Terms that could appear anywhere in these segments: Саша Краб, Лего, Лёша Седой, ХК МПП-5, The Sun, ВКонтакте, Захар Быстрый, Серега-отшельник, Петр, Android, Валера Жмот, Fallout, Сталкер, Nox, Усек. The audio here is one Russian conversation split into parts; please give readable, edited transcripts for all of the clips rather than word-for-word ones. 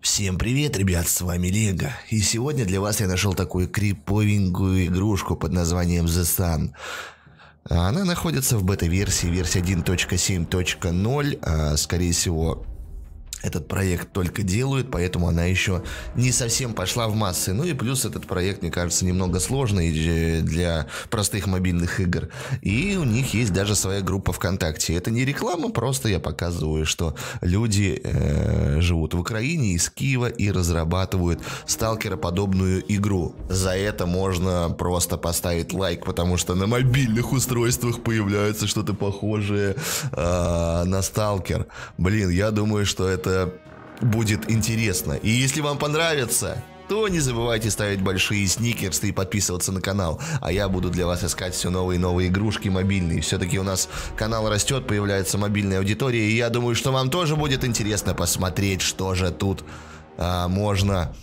Всем привет, ребят, с вами Лего, и сегодня для вас я нашел такую криповенькую игрушку под названием The Sun. Она находится в бета-версии, версия 1.7.0, скорее всего, этот проект только делают, поэтому она еще не совсем пошла в массы. Ну и плюс этот проект, мне кажется, немного сложный для простых мобильных игр. И у них есть даже своя группа ВКонтакте. Это не реклама, просто я показываю, что люди живут в Украине, из Киева, и разрабатывают сталкероподобную игру. За это можно просто поставить лайк, потому что на мобильных устройствах появляется что-то похожее на сталкер. Блин, я думаю, что это будет интересно. И если вам понравится, то не забывайте ставить большие сникерсы и подписываться на канал. А я буду для вас искать все новые и новые игрушки мобильные. Все-таки у нас канал растет, появляется мобильная аудитория. И я думаю, что вам тоже будет интересно посмотреть, что же тут можно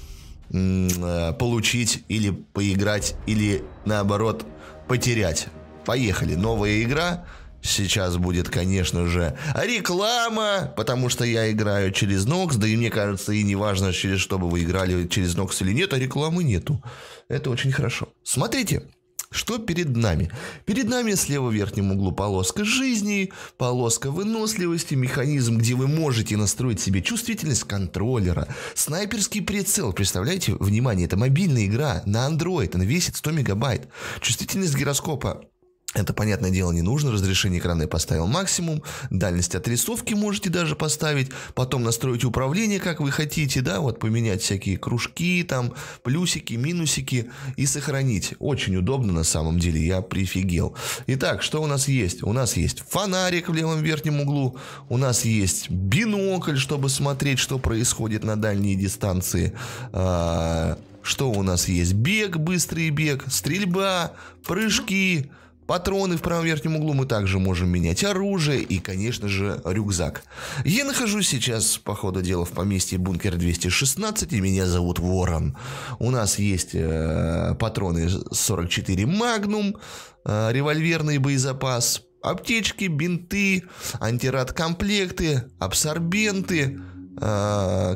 получить или поиграть, или наоборот потерять. Поехали. Новая игра. Сейчас будет, конечно же, реклама, потому что я играю через Nox, да и мне кажется, и не важно, через что бы вы играли, через Nox или нет, а рекламы нету. Это очень хорошо. Смотрите, что перед нами. Перед нами слева в верхнем углу полоска жизни, полоска выносливости, механизм, где вы можете настроить себе чувствительность контроллера, снайперский прицел. Представляете, внимание, это мобильная игра на Android, она весит 100 мегабайт. Чувствительность гироскопа. Это, понятное дело, не нужно. Разрешение экрана я поставил максимум. Дальность отрисовки можете даже поставить. Потом настроить управление, как вы хотите, да, вот поменять всякие кружки, там, плюсики, минусики и сохранить. Очень удобно на самом деле, я прифигел. Итак, что у нас есть? У нас есть фонарик в левом верхнем углу. У нас есть бинокль, чтобы смотреть, что происходит на дальние дистанции. Что у нас есть? Бег, быстрый бег, стрельба, прыжки. Патроны в правом верхнем углу, мы также можем менять оружие и, конечно же, рюкзак. Я нахожусь сейчас, по ходу дела, в поместье бункер 216, и меня зовут Ворон. У нас есть патроны 44 Magnum, револьверный боезапас, аптечки, бинты, антирад-комплекты, абсорбенты,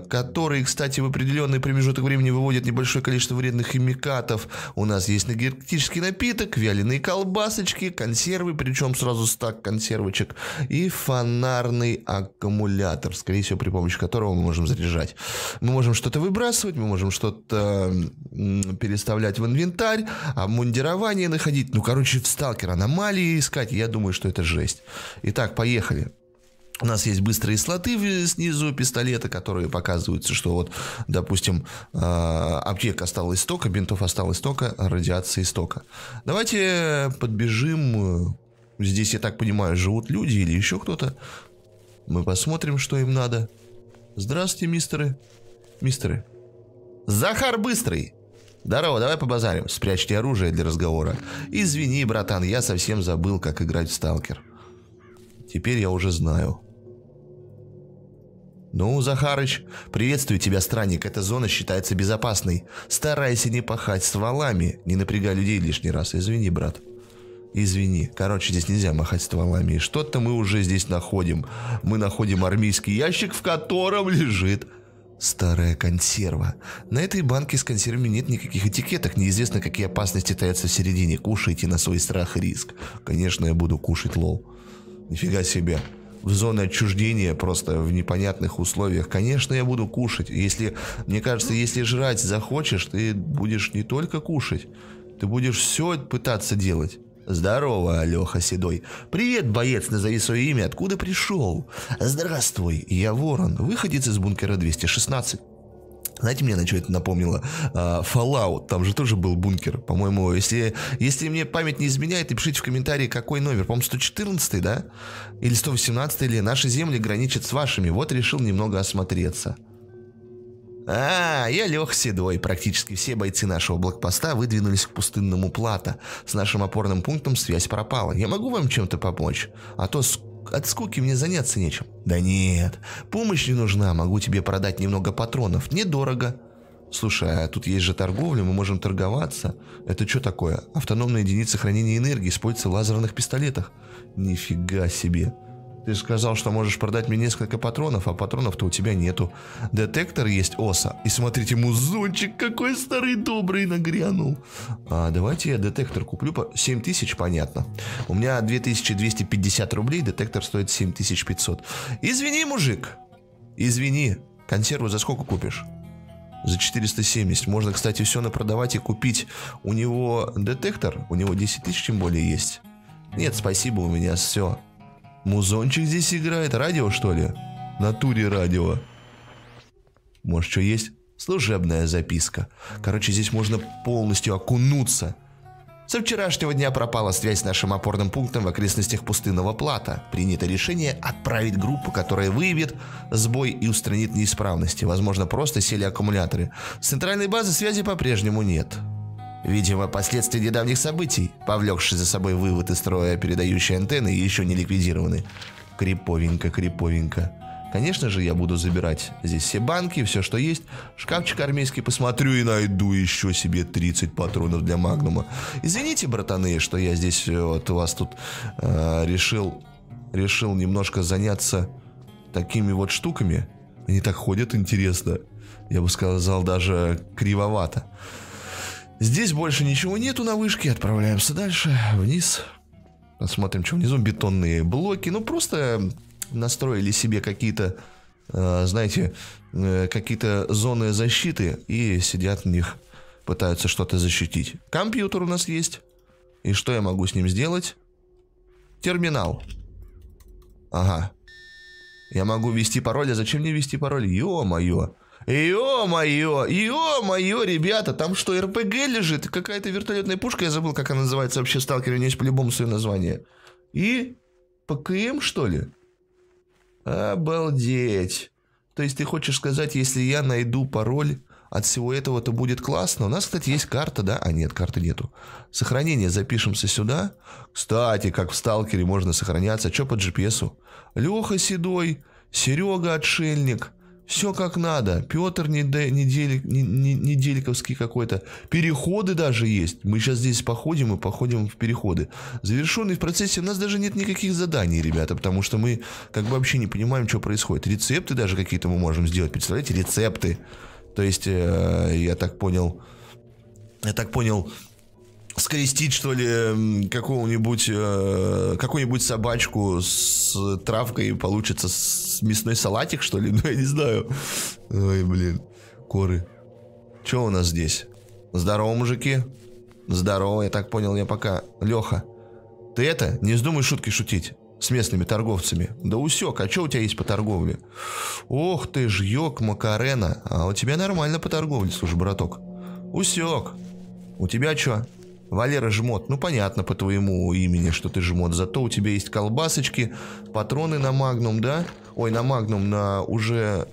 которые, кстати, в определенный промежуток времени выводят небольшое количество вредных химикатов. У нас есть энергетический напиток, вяленые колбасочки, консервы, причем сразу стак консервочек, и фонарный аккумулятор, скорее всего, при помощи которого мы можем заряжать. Мы можем что-то выбрасывать, мы можем что-то переставлять в инвентарь, обмундирование находить. Ну, короче, в сталкер аномалии искать. Я думаю, что это жесть. Итак, поехали. У нас есть быстрые слоты снизу пистолета, которые показываются, что вот, допустим, аптек осталось столько, бинтов осталось столько, радиации столько. Давайте подбежим. Здесь, я так понимаю, живут люди или еще кто-то. Мы посмотрим, что им надо. Здравствуйте, мистеры. Мистеры. Захар Быстрый. Здорово, давай побазарим. Спрячьте оружие для разговора. Извини, братан, я совсем забыл, как играть в сталкер. Теперь я уже знаю. Ну, Захарыч, приветствую тебя, странник. Эта зона считается безопасной. Старайся не пахать стволами. Не напрягай людей лишний раз. Извини, брат. Извини. Короче, здесь нельзя махать стволами. И что-то мы уже здесь находим. Мы находим армейский ящик, в котором лежит старая консерва. На этой банке с консервами нет никаких этикеток. Неизвестно, какие опасности таятся в середине. Кушайте на свой страх и риск. Конечно, я буду кушать, лол. Нифига себе. В зоне отчуждения, просто в непонятных условиях. Конечно, я буду кушать. Если, мне кажется, если жрать захочешь, ты будешь не только кушать. Ты будешь все пытаться делать. Здорово, Лёха Седой. Привет, боец, назови свое имя, откуда пришел. Здравствуй, я Ворон, выходец из бункера 216. Знаете, мне на что это напомнило? Fallout, там же тоже был бункер, по-моему, если мне память не изменяет, напишите в комментарии, какой номер, по-моему, 114, да? Или 118, или наши земли граничат с вашими, вот решил немного осмотреться. Я Лёха Седой. Практически все бойцы нашего блокпоста выдвинулись к пустынному плато. С нашим опорным пунктом связь пропала. Я могу вам чем-то помочь? А то от скуки мне заняться нечем. Да нет, помощь не нужна, могу тебе продать немного патронов, недорого. Слушай, а тут есть же торговля, мы можем торговаться. Это что такое? Автономная единица хранения энергии используется в лазерных пистолетах. Нифига себе. Ты сказал, что можешь продать мне несколько патронов, а патронов-то у тебя нету. Детектор есть оса. И смотрите, музончик какой старый добрый нагрянул. А, давайте я детектор куплю по 7000, понятно. У меня 2250 рублей, детектор стоит 7500. Извини, мужик. Извини. Консерву за сколько купишь? За 470. Можно, кстати, все напродавать и купить. У него детектор, у него 10 тысяч тем более есть. Нет, спасибо, у меня все. Музончик здесь играет. Радио, что ли? В натуре радио. Может, что есть? Служебная записка. Короче, здесь можно полностью окунуться. Со вчерашнего дня пропала связь с нашим опорным пунктом в окрестностях пустынного плата. Принято решение отправить группу, которая выявит сбой и устранит неисправности. Возможно, просто сели аккумуляторы. С центральной базы связи по-прежнему нет. Видимо, последствия недавних событий, повлекшие за собой вывод из строя передающей антенны, еще не ликвидированы. Криповенько, криповенько. Конечно же, я буду забирать здесь все банки, все, что есть. Шкафчик армейский посмотрю и найду еще себе 30 патронов для магнума. Извините, братаны, что я здесь вот у вас тут решил немножко заняться такими вот штуками. Они так ходят, интересно. Я бы сказал, даже кривовато. Здесь больше ничего нету на вышке. Отправляемся дальше, вниз. Посмотрим, что внизу. Бетонные блоки. Ну, просто настроили себе какие-то, знаете, какие-то зоны защиты. И сидят в них, пытаются что-то защитить. Компьютер у нас есть. И что я могу с ним сделать? Терминал. Ага. Я могу ввести пароль. А зачем мне ввести пароль? Ё-моё. Ё-моё, ё-моё, ребята, там что, РПГ лежит? Какая-то вертолетная пушка, я забыл, как она называется вообще, сталкер, у нее есть по-любому свое название. И ПКМ, что ли? Обалдеть. То есть ты хочешь сказать, если я найду пароль от всего этого, то будет классно? У нас, кстати, есть карта, да? А нет, карты нету. Сохранение, запишемся сюда. Кстати, как в сталкере можно сохраняться. Чё по GPS-у? Лёха Седой, Серега-отшельник. Все как надо. Петр недельковский какой-то. Переходы даже есть. Мы сейчас здесь походим и походим в переходы. Завершенный в процессе. У нас даже нет никаких заданий, ребята. Потому что мы как бы вообще не понимаем, что происходит. Рецепты даже какие-то мы можем сделать. Представляете, рецепты. То есть, я так понял... Скрестить, что ли, какую-нибудь собачку с травкой, и получится мясной салатик, что ли? Ну, я не знаю. Ой, блин. Коры. Что у нас здесь? Здорово, мужики. Здорово, я так понял, я пока. Леха, ты это, не вздумай шутки шутить с местными торговцами. Да, Усек, а что у тебя есть по торговле? Ох ты ж, ёк, макарена. А у тебя нормально по торговле, слушай, браток. Усек, у тебя что? Валера Жмот, ну понятно по твоему имени, что ты Жмот, зато у тебя есть колбасочки, патроны на магнум, да? Ой, на магнум, на уже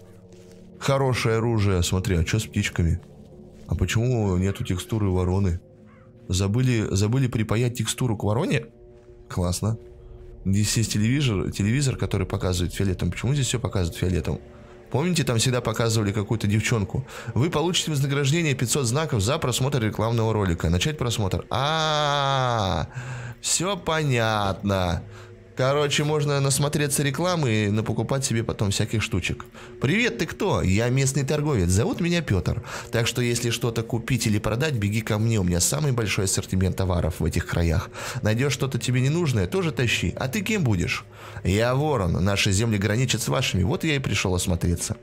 хорошее оружие. Смотри, а что с птичками? А почему нету текстуры вороны? Забыли припаять текстуру к вороне? Классно. Здесь есть телевизор, который показывает фиолетом. Почему здесь все показывает фиолетом? Помните, там всегда показывали какую-то девчонку. Вы получите вознаграждение 500 знаков за просмотр рекламного ролика. Начать просмотр. Все понятно. Короче, можно насмотреться рекламы и напокупать себе потом всяких штучек. Привет, ты кто? Я местный торговец. Зовут меня Петр. Так что, если что-то купить или продать, беги ко мне. У меня самый большой ассортимент товаров в этих краях. Найдешь что-то тебе ненужное, тоже тащи. А ты кем будешь? Я ворон. Наши земли граничат с вашими. Вот я и пришел осмотреться.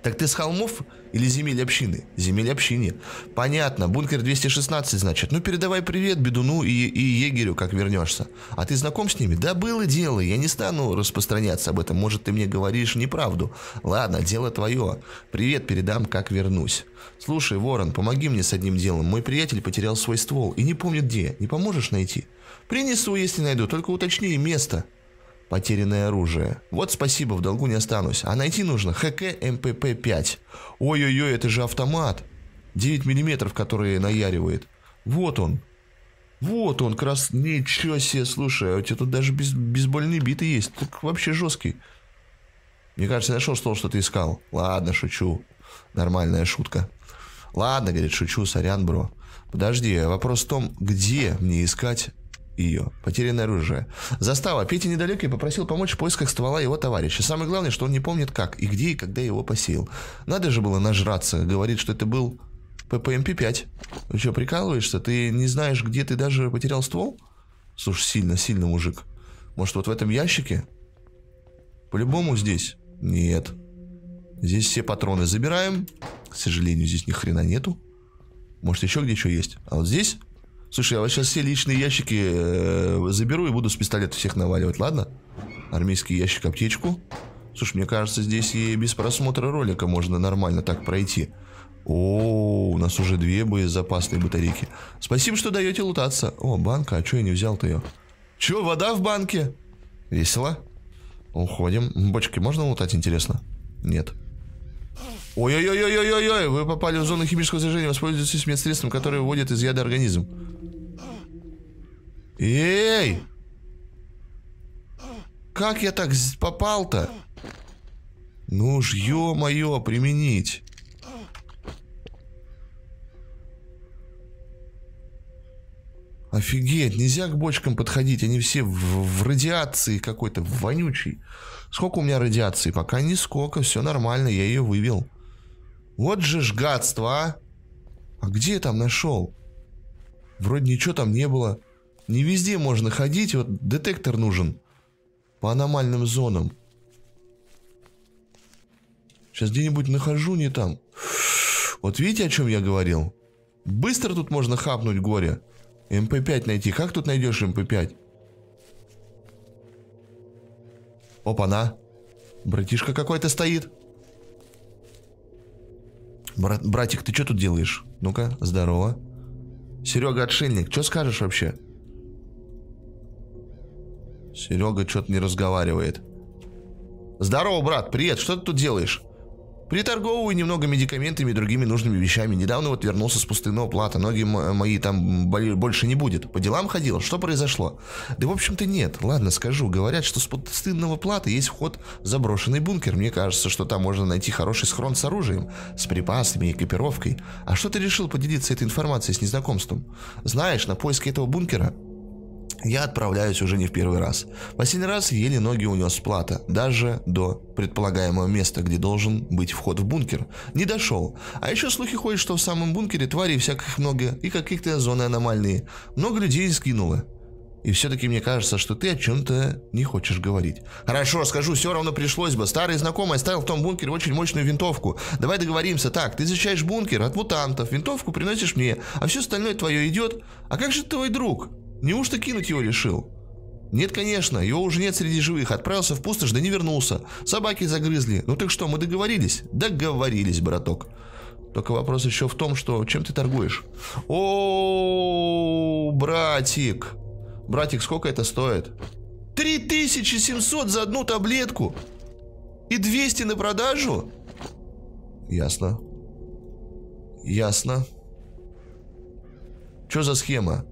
Так ты с холмов или земель общины? Земель общины. Понятно. Бункер 216, значит. Ну, передавай привет Бедуну и егерю, как вернешься. А ты знаком с ними? Да было дело. Я не стану распространяться об этом. Может, ты мне говоришь неправду. Ладно, дело твое. Привет передам, как вернусь. Слушай, Ворон, помоги мне с одним делом. Мой приятель потерял свой ствол и не помнит где. Не поможешь найти? Принесу, если найду. Только уточни место. Потерянное оружие. Вот спасибо, в долгу не останусь. А найти нужно ХК МПП-5. Ой-ой-ой, это же автомат. 9 миллиметров, который наяривает. Вот он. Вот он, крас... Ничего себе, слушай. У тебя тут даже бейсбольные биты есть. Так вообще жесткий. Мне кажется, я нашел то, что ты искал. Ладно, шучу. Нормальная шутка. Ладно, говорит, шучу, сорян, бро. Подожди, вопрос в том, где мне искать ее. Потерянное оружие. Застава. Петя недалек и попросил помочь в поисках ствола его товарища. Самое главное, что он не помнит как, и где, и когда его посеял. Надо же было нажраться. Говорит, что это был ППМП-5. Ты что, прикалываешься? Ты не знаешь, где ты даже потерял ствол? Слушай, сильно, сильно, мужик. Может, вот в этом ящике? По-любому здесь? Нет. Здесь все патроны забираем. К сожалению, здесь ни хрена нету. Может, еще где что есть? А вот здесь? Слушай, я вот сейчас все личные ящики заберу и буду с пистолета всех наваливать, ладно? Армейский ящик, аптечку. Слушай, мне кажется, здесь и без просмотра ролика можно нормально так пройти. О, у нас уже две боезапасные батарейки. Спасибо, что даете лутаться. О, банка, а что я не взял-то ее? Че, вода в банке? Весело. Уходим. Бочки можно лутать, интересно? Нет. Ой-ой-ой-ой-ой-ой, вы попали в зону химического заражения, воспользуйтесь медсредством, которое выводит из яда организм. Эй! Как я так попал-то? Ну уж, ё-моё, применить. Офигеть, нельзя к бочкам подходить, они все в радиации какой-то, вонючий. Сколько у меня радиации? Пока нисколько, все нормально, я ее вывел. Вот же ж гадство, а! А где я там нашел? Вроде ничего там не было. Не везде можно ходить, вот детектор нужен. По аномальным зонам. Сейчас где-нибудь нахожу, не там. Вот видите, о чем я говорил? Быстро тут можно хапнуть горе. МП-5 найти. Как тут найдешь МП-5? Опа-на. Братишка какой-то стоит. Братик, ты что тут делаешь? Ну-ка, здорово. Серега-отшельник, что скажешь вообще? Серега что-то не разговаривает. Здорово, брат, привет, что ты тут делаешь? Приторговываю немного медикаментами и другими нужными вещами. Недавно вот вернулся с пустынного плата. Ноги мои там больше не будет. По делам ходил? Что произошло? Да в общем-то нет. Ладно, скажу. Говорят, что с пустынного плата есть вход в заброшенный бункер. Мне кажется, что там можно найти хороший схрон с оружием, с припасами и экипировкой. А что ты решил поделиться этой информацией с незнакомством? Знаешь, на поиски этого бункера я отправляюсь уже не в первый раз. Последний раз еле ноги унес с плата, даже до предполагаемого места, где должен быть вход в бункер. Не дошел. А еще слухи ходят, что в самом бункере тварей всяких много и каких-то зоны аномальные. Много людей скинуло. И все-таки мне кажется, что ты о чем-то не хочешь говорить. Хорошо, скажу, все равно пришлось бы. Старый знакомый оставил в том бункере очень мощную винтовку. Давай договоримся так, ты защищаешь бункер от мутантов, винтовку приносишь мне, а все остальное твое идет. А как же твой друг? Неужто кинуть его решил? Нет, конечно, его уже нет среди живых. Отправился в пустошь, да не вернулся. Собаки загрызли. Ну так что, мы договорились? Договорились, браток. Только вопрос еще в том, что чем ты торгуешь? О, братик. Братик, сколько это стоит? 3700 за одну таблетку. И 200 на продажу? Ясно. Ясно. Что за схема?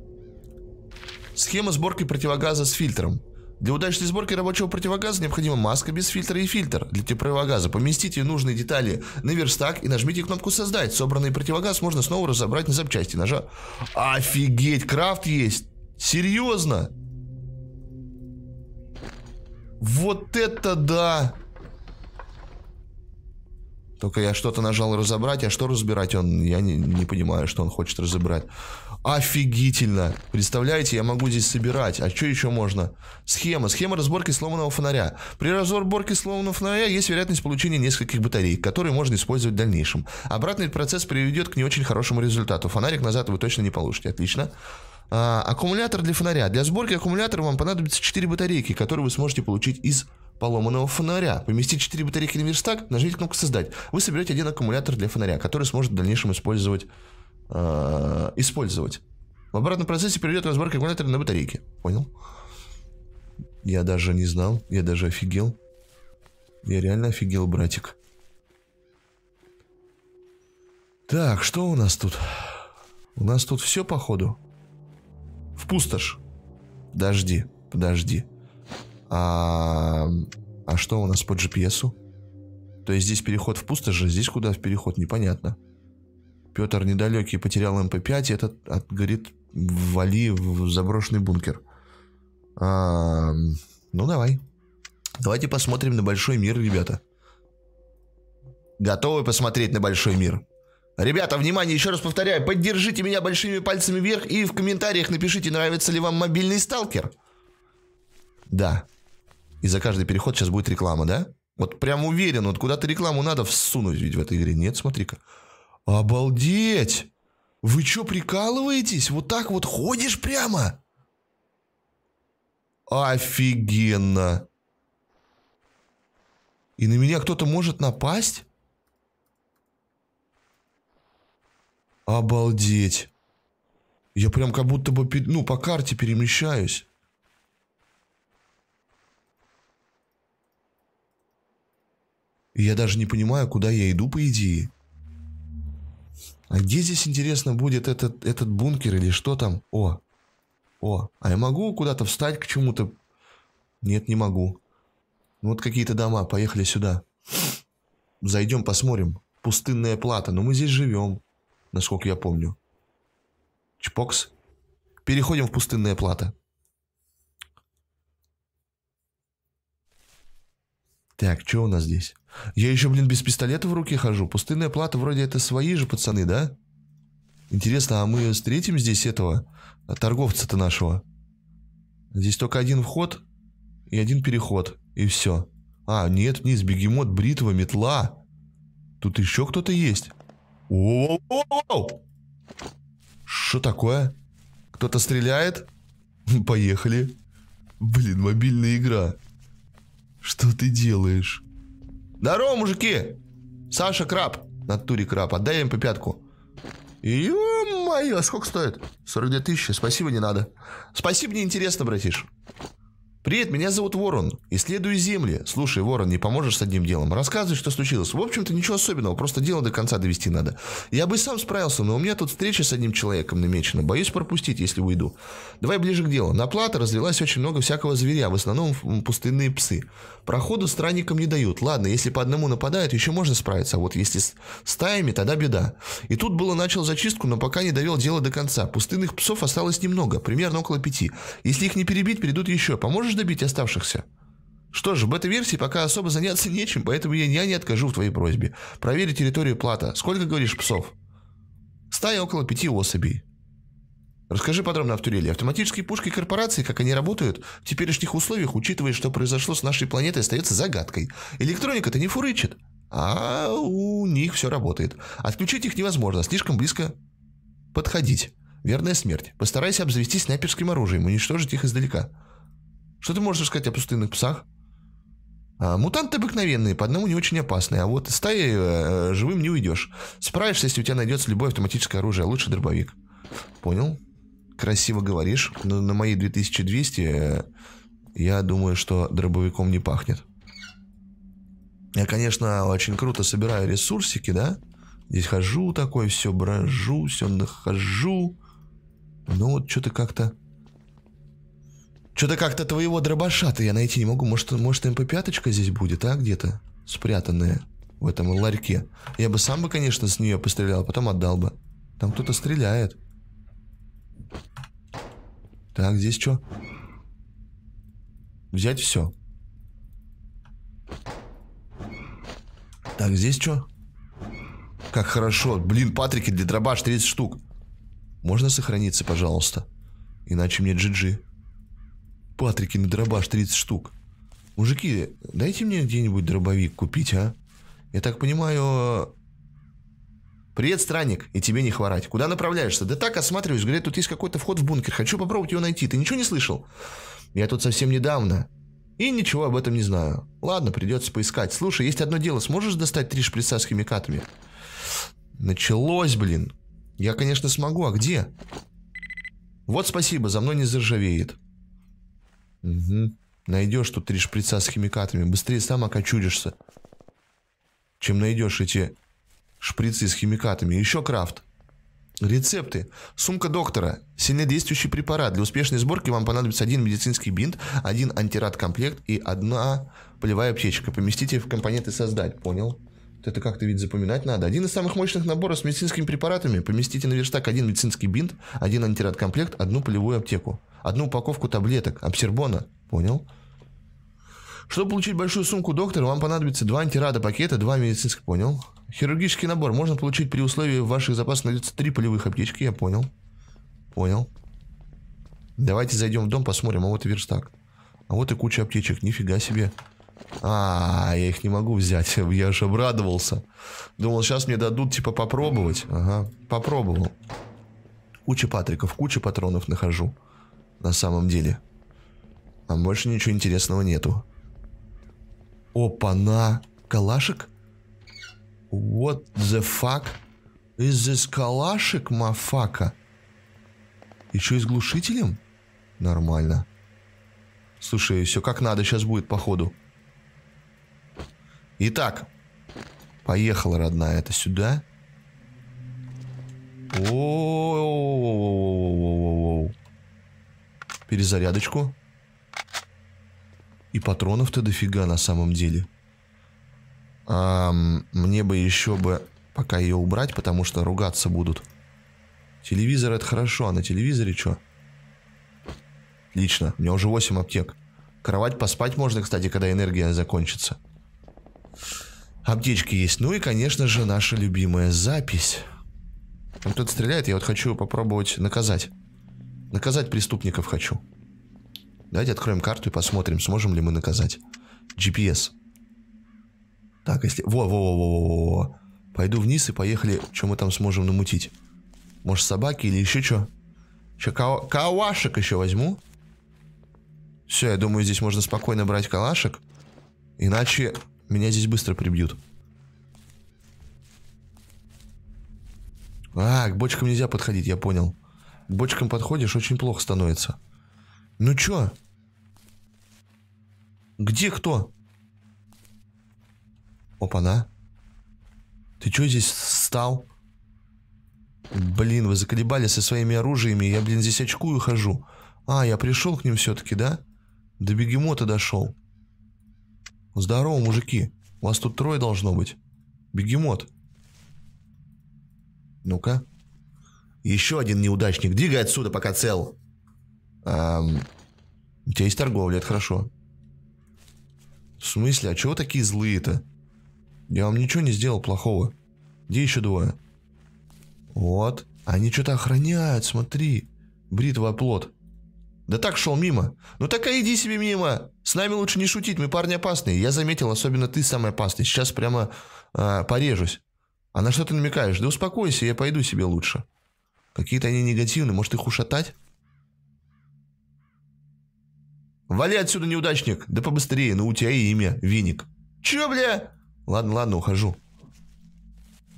Схема сборки противогаза с фильтром. Для удачной сборки рабочего противогаза необходима маска без фильтра и фильтр. Для противогаза поместите нужные детали на верстак и нажмите кнопку «Создать». Собранный противогаз можно снова разобрать на запчасти. Офигеть, крафт есть! Серьезно? Вот это да! Только я что-то нажал разобрать, а что разбирать он? Я не понимаю, что он хочет разобрать. Офигительно! Представляете, я могу здесь собирать. А что еще можно? Схема. Схема разборки сломанного фонаря. При разборке сломанного фонаря есть вероятность получения нескольких батарей, которые можно использовать в дальнейшем. Обратный процесс приведет к не очень хорошему результату. Фонарик назад вы точно не получите. Отлично. Аккумулятор для фонаря. Для сборки аккумулятора вам понадобится 4 батарейки, которые вы сможете получить из поломанного фонаря. Поместите 4 батарейки на верстак, нажмите кнопку «Создать». Вы соберете один аккумулятор для фонаря, который сможет в дальнейшем использовать. В обратном процессе приведет разборка аккумулятора на батарейке. Понял? Я даже не знал. Я даже офигел. Я реально офигел, братик. Так, что у нас тут? У нас тут все, походу. В пустошь. Подожди, подожди. А что у нас по GPS-у? То есть здесь переход в пустошь, а здесь куда в переход? Непонятно. Петр недалекий потерял МП-5, этот говорит, вали в заброшенный бункер. Ну, давай. Давайте посмотрим на большой мир, ребята. Готовы посмотреть на большой мир? Ребята, внимание, еще раз повторяю, поддержите меня большими пальцами вверх и в комментариях напишите, нравится ли вам мобильный сталкер. Да. И за каждый переход сейчас будет реклама, да? Вот прям уверен, вот куда-то рекламу надо всунуть ведь в этой игре. Нет, смотри-ка. Обалдеть! Вы что, прикалываетесь? Вот так вот ходишь прямо? Офигенно! И на меня кто-то может напасть? Обалдеть! Я прям как будто бы, ну, по карте перемещаюсь. И я даже не понимаю, куда я иду, по идее. А где здесь, интересно, будет этот бункер или что там? О, а я могу куда-то встать к чему-то? Нет, не могу. Вот какие-то дома, поехали сюда. Зайдем, посмотрим. Пустынная плата, но мы здесь живем, насколько я помню. Чпокс. Переходим в пустынная плата. Так, что у нас здесь? Я еще, блин, без пистолета в руке хожу. Пустынная плата, вроде это свои же пацаны, да? Интересно, а мы встретим здесь этого торговца-то нашего? Здесь только один вход и один переход, и все. А, нет, вниз, бегемот, бритва, метла. Тут еще кто-то есть. О-о-о-о! Что такое? Кто-то стреляет? Поехали. Блин, мобильная игра. Что ты делаешь? Здорово, мужики! Саша Краб. Натуре Краб. Отдай им по пятку. Ё-моё, сколько стоит? 42 тысячи. Спасибо, не надо. Спасибо, неинтересно, братиш. Привет, меня зовут Ворон. Исследую земли. Слушай, Ворон, не поможешь с одним делом? Рассказывай, что случилось. В общем-то, ничего особенного. Просто дело до конца довести надо. Я бы и сам справился, но у меня тут встреча с одним человеком намечена. Боюсь пропустить, если уйду. Давай ближе к делу. На плато развелась очень много всякого зверя. В основном пустынные псы. Проходу странникам не дают. Ладно, если по одному нападают, еще можно справиться. А вот если с стаями, тогда беда. И тут было начал зачистку, но пока не довел дело до конца. Пустынных псов осталось немного. Примерно около 5. Если их не перебить, придут еще. Поможешь добить оставшихся? Что же, в бета-версии пока особо заняться нечем, поэтому я не откажу в твоей просьбе. Проверь территорию плата. Сколько, говоришь, псов? Стая около 5 особей. Расскажи подробно об турели. Автоматические пушки корпорации, как они работают, в теперешних условиях, учитывая, что произошло с нашей планетой, остается загадкой. Электроника-то не фурычит. А у них все работает. Отключить их невозможно, слишком близко подходить. Верная смерть. Постарайся обзавестись снайперским оружием, уничтожить их издалека. Что ты можешь сказать о пустынных псах? Мутанты обыкновенные, по одному не очень опасные. А вот из стаи живым не уйдешь. Справишься, если у тебя найдется любое автоматическое оружие, а лучше дробовик. Понял? Красиво говоришь. Но на мои 2200 я думаю, что дробовиком не пахнет. Я, конечно, очень круто собираю ресурсики, да? Здесь хожу такой, все брожу, все нахожу. Но вот что-то как-то... Что-то как-то твоего дробаша-то я найти не могу. Может МП-5 здесь будет, а, где-то? Спрятанная в этом ларьке. Я бы сам, конечно, с нее пострелял, потом отдал бы. Там кто-то стреляет. Так, здесь что? Взять все. Так, здесь что? Как хорошо. Блин, патрики для дробаш 30 штук. Можно сохраниться, пожалуйста? Иначе мне GG. Патрики на дробаш 30 штук. Мужики, дайте мне где-нибудь дробовик купить, а? Я так понимаю... Привет, странник, и тебе не хворать. Куда направляешься? Да так, осматриваюсь. Говорят, тут есть какой-то вход в бункер. Хочу попробовать его найти. Ты ничего не слышал? Я тут совсем недавно. И ничего об этом не знаю. Ладно, придется поискать. Слушай, есть одно дело. Сможешь достать 3 шприца с химикатами? Началось, блин. Я, конечно, смогу. А где? Вот спасибо, за мной не заржавеет. Угу. Найдешь тут 3 шприца с химикатами. Быстрее сам окочуришься, чем найдешь эти шприцы с химикатами. Еще крафт. Рецепты. Сумка доктора. Сильнодействующий препарат. Для успешной сборки вам понадобится 1 медицинский бинт, 1 антирад комплект и 1 полевая аптечка. Поместите в компоненты создать. Понял? Это как-то ведь запоминать надо. Один из самых мощных наборов с медицинскими препаратами. Поместите на верстак один медицинский бинт, один антирадкомплект, одну полевую аптеку, одну упаковку таблеток, обсербона. Понял? Чтобы получить большую сумку доктора, вам понадобится 2 антирада пакета, 2 медицинских... Понял. Хирургический набор можно получить при условии в ваших запасах найдется 3 полевых аптечки. Я понял. Понял. Давайте зайдем в дом, посмотрим. А вот и верстак. А вот и куча аптечек. Нифига себе. А, я их не могу взять. Я же обрадовался. Думал, сейчас мне дадут, типа, попробовать. Ага, попробовал. Куча патриков, куча патронов нахожу. На самом деле. Там больше ничего интересного нету. Опа-на. Калашик? What the fuck? Is this калашик, мафака? Еще и с глушителем? Нормально. Слушай, все как надо сейчас будет, походу. Итак, поехала, родная, это сюда. О-о-о-о-о-о-о-о. Перезарядочку. И патронов-то дофига на самом деле. Мне бы еще бы пока ее убрать, потому что ругаться будут. Телевизор это хорошо, а на телевизоре что? Отлично, у меня уже 8 аптек. Кровать поспать можно, кстати, когда энергия закончится. Аптечки есть. Ну и, конечно же, наша любимая запись. Там кто-то стреляет, я вот хочу попробовать наказать. Наказать преступников хочу. Давайте откроем карту и посмотрим, сможем ли мы наказать. GPS. Так, если... Во-во-во-во-во-во. Пойду вниз и поехали, что мы там сможем намутить. Может, собаки или еще что? Еще калашек еще возьму. Все, я думаю, здесь можно спокойно брать калашек. Иначе... Меня здесь быстро прибьют. А, к бочкам нельзя подходить, я понял. К бочкам подходишь, очень плохо становится. Ну чё? Где кто? Опа-на. Ты чё здесь встал? Блин, вы заколебали со своими оружиями. Я, блин, здесь очкую хожу. А, я пришел к ним все-таки, да? До бегемота дошел. Здорово, мужики. У вас тут трое должно быть. Бегемот. Ну-ка. Еще один неудачник. Двигай отсюда, пока цел. У тебя есть торговля, это хорошо. В смысле? А чего такие злые-то? Я вам ничего не сделал плохого. Где еще двое? Вот. Они что-то охраняют, смотри. Бритва оплот. Да так шел мимо. Ну так и иди себе мимо. С нами лучше не шутить, мы парни опасные. Я заметил, особенно ты самый опасный. Сейчас прямо порежусь. А на что ты намекаешь? Да успокойся, я пойду себе лучше. Какие-то они негативные, может их ушатать? Вали отсюда, неудачник. Да побыстрее, но у тебя и имя Виник. Че, бля? Ладно, ладно, ухожу.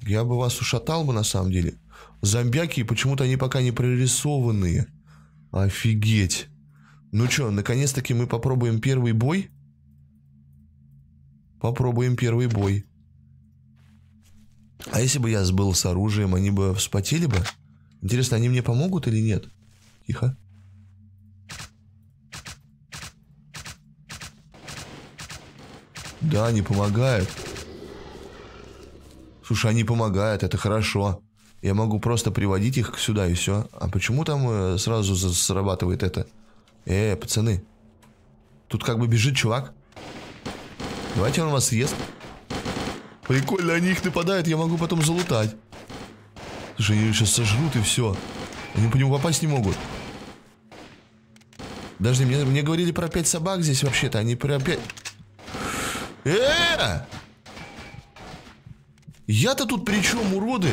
Я бы вас ушатал бы на самом деле. Зомбяки, почему-то они пока не прорисованные. Офигеть. Ну что, наконец-таки мы попробуем первый бой? Попробуем первый бой. А если бы я сбыл с оружием, они бы вспотели бы? Интересно, они мне помогут или нет? Тихо. Да, они помогают. Слушай, они помогают, это хорошо. Я могу просто приводить их сюда и все. А почему там сразу срабатывает это? Пацаны. Тут как бы бежит чувак. Давайте он вас съест. Прикольно, они их нападают, я могу потом залутать. Слушай, они сейчас сожрут и все. Они по нему попасть не могут. Подожди, мне говорили про 5 собак здесь вообще-то, они про 5... Я-то тут при чем, уроды?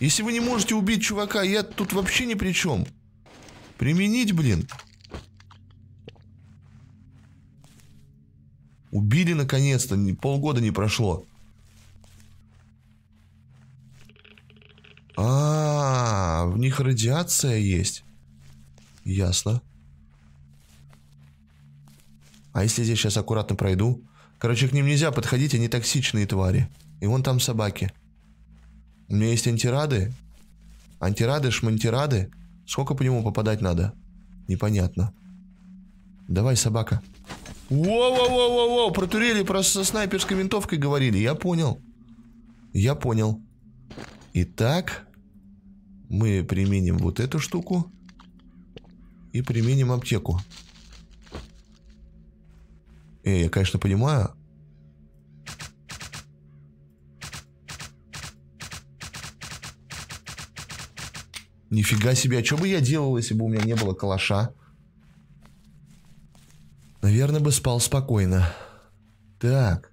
Если вы не можете убить чувака, я тут вообще ни при чем. Применить, блин. Убили наконец-то. Полгода не прошло. А, в них радиация есть. Ясно. А если здесь сейчас аккуратно пройду? Короче, к ним нельзя подходить, они токсичные твари. И вон там собаки. У меня есть антирады. Антирады, шмантирады. Сколько по нему попадать надо? Непонятно. Давай, собака. Воу-воу-воу-воу-воу. Про турели, про со снайперской винтовкой говорили. Я понял. Я понял. Итак, мы применим вот эту штуку и применим аптеку. Я, конечно, понимаю. Нифига себе, а что бы я делал, если бы у меня не было калаша? Наверное, бы спал спокойно. Так.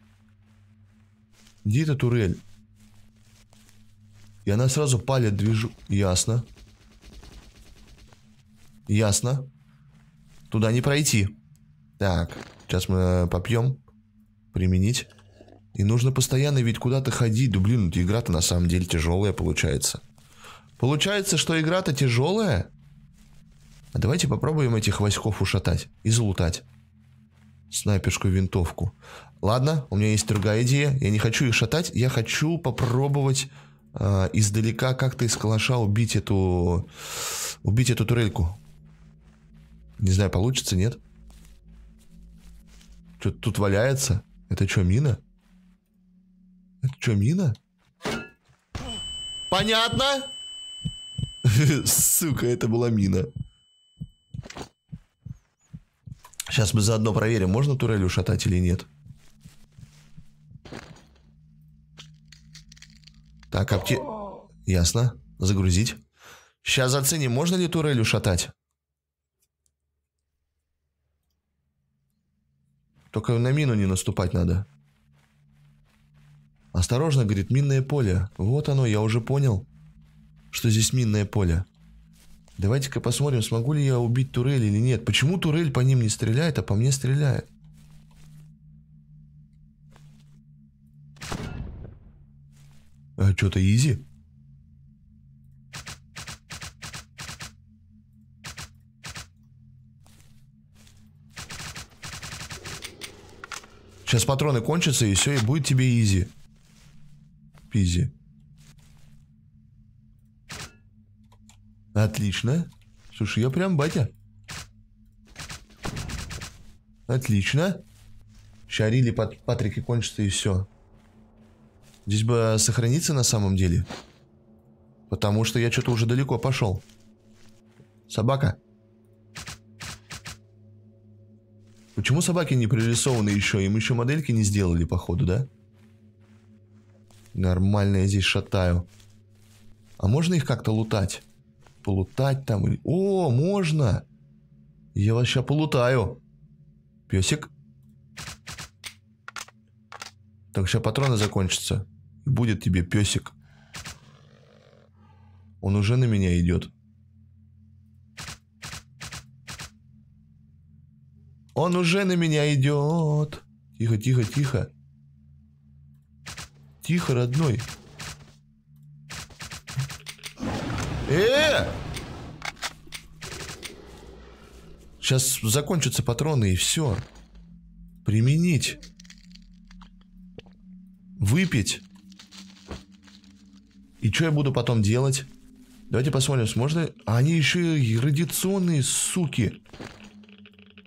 Где эта турель? И она сразу палит движу. Ясно. Ясно. Туда не пройти. Так. Сейчас мы попьем. Применить. И нужно постоянно ведь куда-то ходить. Да блин, игра-то на самом деле тяжелая получается. Получается, что игра-то тяжелая. А давайте попробуем этих васьков ушатать и залутать. Снайперскую винтовку. Ладно, у меня есть другая идея. Я не хочу их шатать. Я хочу попробовать издалека как-то из калаша убить эту турельку. Не знаю, получится, нет? Что-то тут валяется. Это что, мина? Это что, мина? Понятно? Сука, это была мина. Сейчас мы заодно проверим, можно турель ушатать или нет. Так, апте... Ясно. Загрузить. Сейчас заценим, можно ли турель ушатать. Только на мину не наступать надо. Осторожно, говорит, минное поле. Вот оно, я уже понял, что здесь минное поле. Давайте-ка посмотрим, смогу ли я убить турель или нет. Почему турель по ним не стреляет, а по мне стреляет? А, что-то изи. Сейчас патроны кончатся, и все, и будет тебе изи. Пизи. Отлично. Слушай, я прям батя. Отлично. Шарили патрики кончатся и все. Здесь бы сохраниться на самом деле. Потому что я что-то уже далеко пошел. Собака. Почему собаки не пририсованы еще? Им еще модельки не сделали, походу, да? Нормально я здесь шатаю. А можно их как-то лутать? Полутать там или... О, можно! Я вас сейчас полутаю. Песик. Так, сейчас патроны закончатся. Будет тебе песик. Он уже на меня идет. Он уже на меня идет. Тихо, тихо, тихо. Тихо, родной. Сейчас закончатся патроны и все. Применить. Выпить. И что я буду потом делать? Давайте посмотрим, можно... Они еще и радиационные, суки.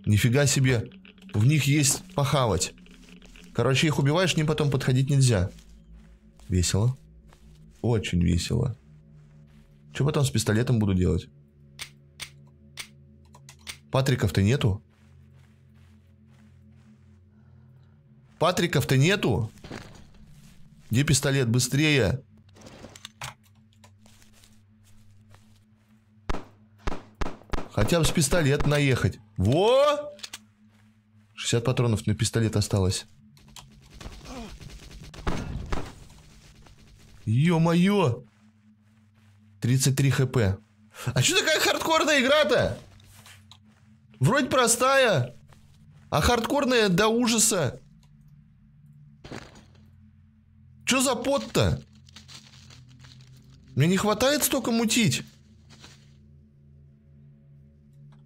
Нифига себе. В них есть похавать. Короче, их убиваешь, к ним потом подходить нельзя. Весело. Очень весело. Что потом с пистолетом буду делать? Патриков-то нету? Патриков-то нету? Где пистолет? Быстрее! Хотя бы с пистолет наехать. Во! 60 патронов на пистолет осталось. Ё-моё! 33 хп. А что такая хардкорная игра-то? Вроде простая, а хардкорная до ужаса. Чё за пот-то? Мне не хватает столько мутить.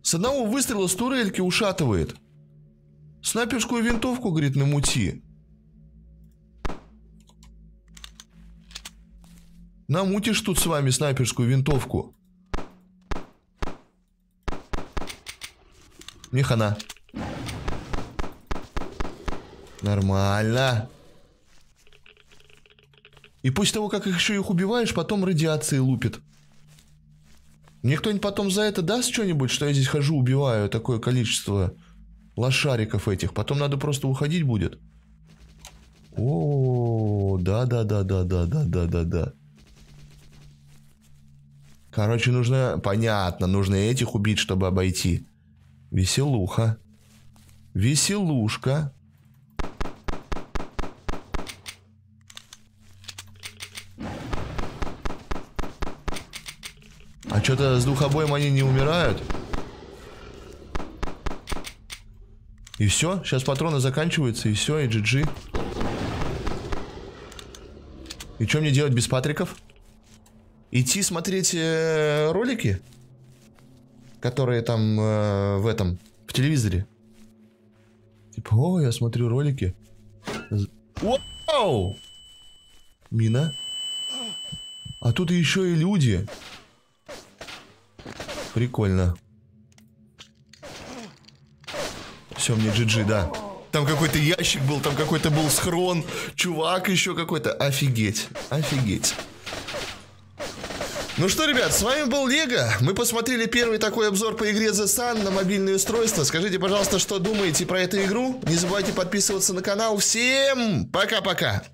С одного выстрела с турельки ушатывает. Снайперскую винтовку, говорит, намути. Намутишь тут с вами снайперскую винтовку. Мне хана. Нормально. И после того, как еще их убиваешь, потом радиации лупит. Мне кто-нибудь потом за это даст что-нибудь, что я здесь хожу, убиваю такое количество лошариков этих. Потом надо просто уходить будет. О, да. Короче, нужно... Понятно, нужно этих убить, чтобы обойти. Веселуха. Веселушка. А что-то с духобоем они не умирают. И все, сейчас патроны заканчиваются, и все, и GG. И что мне делать без патриков? Идти смотреть ролики, которые там в этом, в телевизоре. Типа, о, я смотрю ролики. Вау! Мина. А тут еще и люди. Прикольно. Все, мне GG, да. Там какой-то ящик был, там какой-то был схрон. Чувак еще какой-то. Офигеть, офигеть. Ну что, ребят, с вами был Лего. Мы посмотрели первый такой обзор по игре The Sun на мобильные устройства. Скажите, пожалуйста, что думаете про эту игру. Не забывайте подписываться на канал. Всем пока-пока.